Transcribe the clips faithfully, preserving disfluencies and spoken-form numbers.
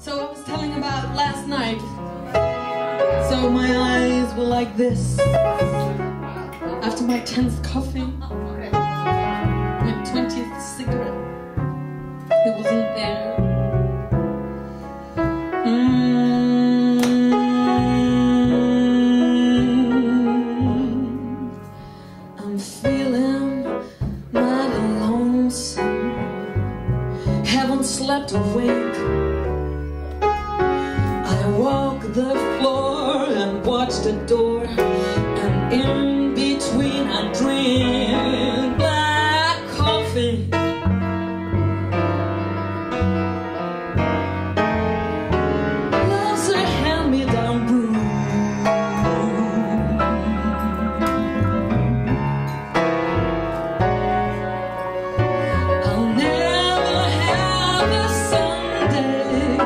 So I was telling about last night. So my eyes were like this after my tenth coffee my twentieth cigarette. It wasn't there. Mm-hmm. I'm feeling mighty lonesome. Haven't slept awake. The floor and watch the door, and in between I drink black coffee. Love's a hand-me-down brew. I'll never have a Sunday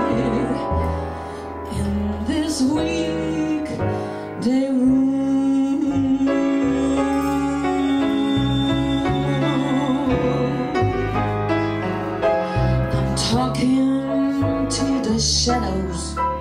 in this weekday room. I'm talking to the shadows.